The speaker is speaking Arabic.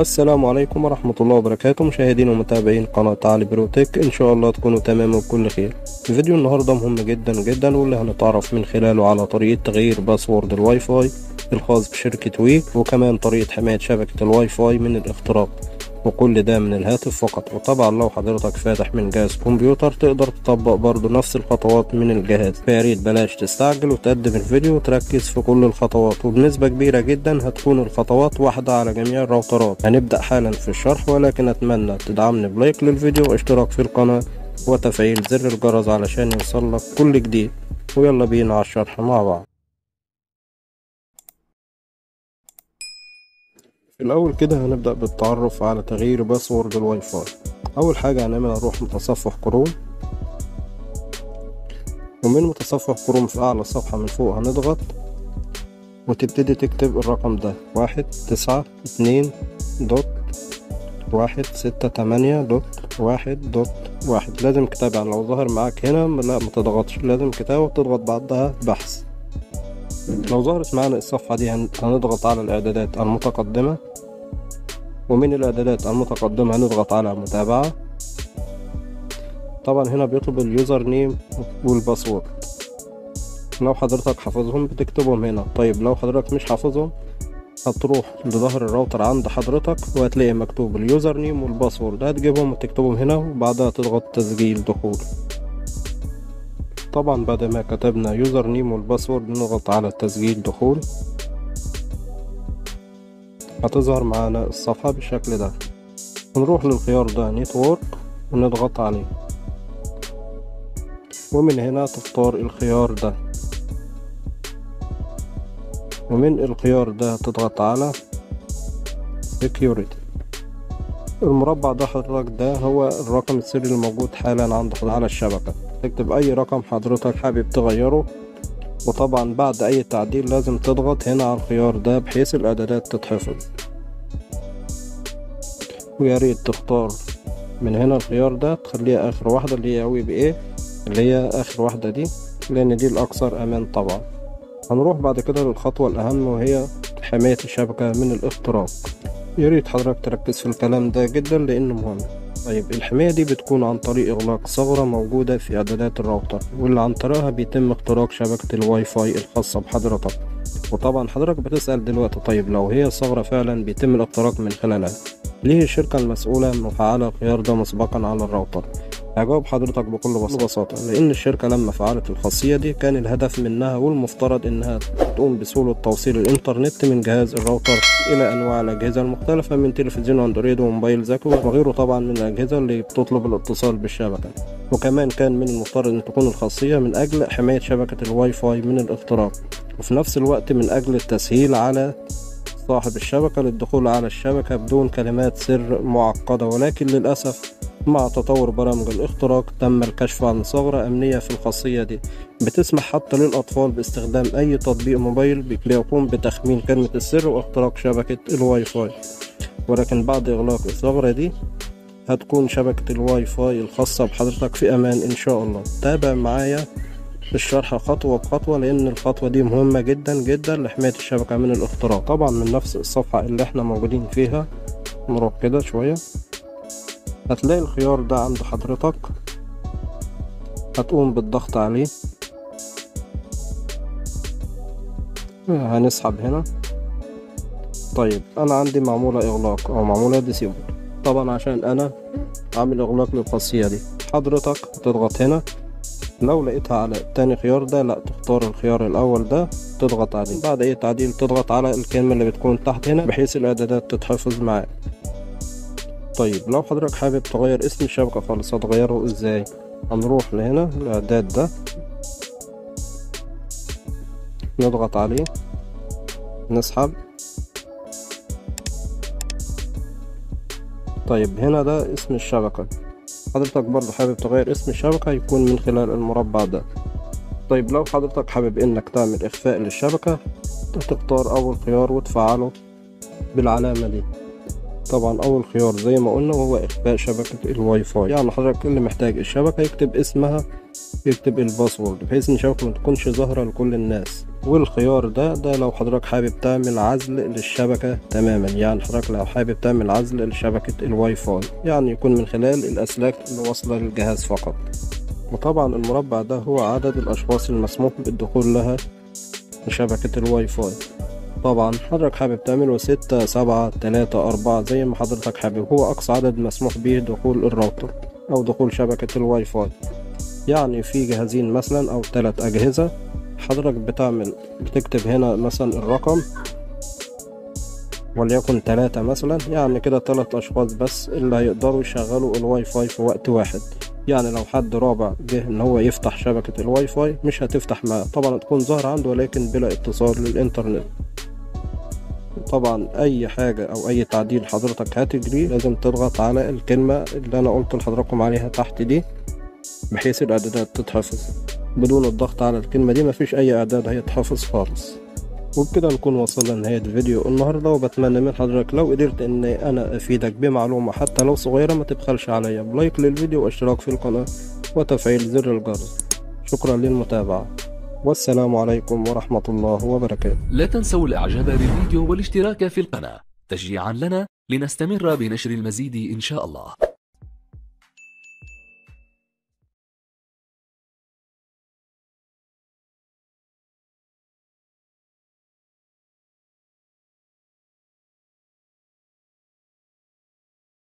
السلام عليكم ورحمة الله وبركاته مشاهدين ومتابعين قناة علي برو تك، ان شاء الله تكونوا تمام وبكل خير. فيديو النهاردة مهم جدا جدا واللي هنتعرف من خلاله على طريقة تغيير باسورد الواي فاي الخاص بشركة وي، وكمان طريقة حماية شبكة الواي فاي من الاختراق، وكل ده من الهاتف فقط. وطبعا لو حضرتك فاتح من جهاز كمبيوتر تقدر تطبق برضو نفس الخطوات من الجهاز، فياريت بلاش تستعجل وتقدم الفيديو وتركز في كل الخطوات، وبنسبة كبيرة جدا هتكون الخطوات واحدة على جميع الراوترات. هنبدأ حالا في الشرح، ولكن اتمنى تدعمني بلايك للفيديو واشتراك في القناة وتفعيل زر الجرس علشان يوصلك كل جديد، ويلا بينا على الشرح مع بعض. في الاول كده هنبدأ بالتعرف على تغيير باسورد الواي فاي. اول حاجة هنعمل هنروح متصفح كروم، ومن متصفح كروم في اعلى صفحة من فوق هنضغط وتبتدي تكتب الرقم ده 192.168.1.1. لازم كتابة، لو ظهر معاك هنا لا متضغطش، لازم كتابة وتضغط بعدها بحث. لو ظهرت معنا الصفحة دي هنضغط على الاعدادات المتقدمة، ومن الاعدادات المتقدمة هنضغط على متابعة. طبعا هنا بيطلب اليوزر نيم والباسورد، لو حضرتك حافظهم بتكتبهم هنا. طيب لو حضرتك مش حافظهم هتروح لظهر الراوتر عند حضرتك وهتلاقي مكتوب اليوزر نيم والباسورد، هتجيبهم وتكتبهم هنا وبعدها تضغط تسجيل دخول. طبعا بعد ما كتبنا يوزر نيم والباسورد نضغط على تسجيل دخول، هتظهر معانا الصفحة بالشكل ده. نروح للخيار ده نتورك ونضغط عليه، ومن هنا تختار الخيار ده، ومن الخيار ده تضغط على security. المربع ده حضرتك ده هو الرقم السري الموجود حالا على الشبكة، تكتب اي رقم حضرتك حابب تغيره. وطبعا بعد اي تعديل لازم تضغط هنا على الخيار ده بحيث الاعدادات تتحفظ، وياريت تختار من هنا الخيار ده تخليها اخر واحدة اللي هي وي اللي هي اخر واحدة دي، لان دي الاكثر امان. طبعا هنروح بعد كده للخطوة الاهم وهي حماية الشبكة من الاختراق. ياريت حضرتك تركز في الكلام ده جدا لانه مهم. طيب الحماية دي بتكون عن طريق إغلاق ثغرة موجودة في إعدادات الراوتر، واللي عن طريقها بيتم اختراق شبكة الواي فاي الخاصة بحضرتك. وطبعا حضرتك بتسأل دلوقتي طيب لو هي ثغرة فعلا بيتم الاختراق من خلالها، ليه الشركة المسؤولة مفعلة الخيار ده مسبقا على الراوتر؟ هجاوب حضرتك بكل بساطة، لأن الشركة لما فعلت الخاصية دي كان الهدف منها والمفترض إنها تقوم بسهولة توصيل الإنترنت من جهاز الراوتر إلى أنواع الأجهزة المختلفة من تلفزيون أندرويد وموبايل ذكي وغيره طبعا من الأجهزة اللي بتطلب الاتصال بالشبكة. وكمان كان من المفترض إن تكون الخاصية من أجل حماية شبكة الواي فاي من الاختراق، وفي نفس الوقت من أجل التسهيل على صاحب الشبكة للدخول على الشبكة بدون كلمات سر معقدة. ولكن للأسف مع تطور برامج الاختراق تم الكشف عن ثغرة أمنية في الخاصية دي بتسمح حتى للأطفال باستخدام أي تطبيق موبايل بيقوم بتخمين كلمة السر واختراق شبكة الواي فاي. ولكن بعد إغلاق الثغرة دي هتكون شبكة الواي فاي الخاصة بحضرتك في أمان إن شاء الله. تابع معايا الشرح خطوة بخطوة لأن الخطوة دي مهمة جدا جدا لحماية الشبكة من الاختراق. طبعا من نفس الصفحة اللي احنا موجودين فيها نروح كده شوية، هتلاقي الخيار ده عند حضرتك، هتقوم بالضغط عليه، هنسحب هنا. طيب انا عندي معمولة اغلاق او معمولة ديسيبل، طبعا عشان انا عامل اغلاق للخاصية دي. حضرتك هتضغط هنا، لو لقيتها على تاني خيار ده لا تختار الخيار الاول ده تضغط عليه، بعد اي تعديل تضغط على الكلمة اللي بتكون تحت هنا بحيث الاعدادات تتحفظ معاك. طيب لو حضرتك حابب تغير اسم الشبكة خالص هتغيره ازاي؟ هنروح لهنا الاعداد ده نضغط عليه نسحب. طيب هنا ده اسم الشبكة، حضرتك برضو حابب تغير اسم الشبكة يكون من خلال المربع ده. طيب لو حضرتك حابب انك تعمل اخفاء للشبكة هتختار اول خيار وتفعله بالعلامة دي، طبعا اول خيار زي ما قلنا وهو اخفاء شبكة الواي فاي. يعني حضرتك اللي محتاج الشبكة يكتب اسمها يكتب الباسورد بحيث ان الشبكة ما تكونش ظاهرة لكل الناس، والخيار ده لو حضرتك حابب تعمل عزل للشبكة تماما. يعني حضرتك لو حابب تعمل عزل لشبكة الواي فاي، يعني يكون من خلال الأسلاك اللي واصلة للجهاز فقط. وطبعا المربع ده هو عدد الأشخاص المسموح بالدخول لها لشبكة الواي فاي. طبعا حضرتك حابب تعمله 6 7 3 4 زي ما حضرتك حابب، هو أقصى عدد مسموح به دخول الراوتر أو دخول شبكة الواي فاي. يعني في جهازين مثلا أو 3 أجهزة، حضرتك بتكتب هنا مثلا الرقم وليكن 3 مثلا، يعني كده 3 أشخاص بس اللي هيقدروا يشغلوا الواي فاي في وقت واحد. يعني لو حد رابع جه ان هو يفتح شبكة الواي فاي مش هتفتح معاه، طبعا هتكون ظاهرة عنده ولكن بلا اتصال للانترنت. طبعا اي حاجة او اي تعديل حضرتك هتجريه لازم تضغط على الكلمة اللي انا قلت لحضراتكم عليها تحت دي بحيث الاعدادات تتحفظ. بدون الضغط على الكلمة دي مفيش اي اعداد هيتحفظ خالص. وبكده نكون وصلنا لنهاية فيديو النهاردة، وبتمنى من حضرتك لو قدرت ان انا افيدك بمعلومة حتى لو صغيرة ما تبخلش عليا بلايك للفيديو واشتراك في القناة وتفعيل زر الجرس. شكرا للمتابعة والسلام عليكم ورحمة الله وبركاته. لا تنسوا الاعجاب بالفيديو والاشتراك في القناة تشجيعا لنا لنستمر بنشر المزيد ان شاء الله.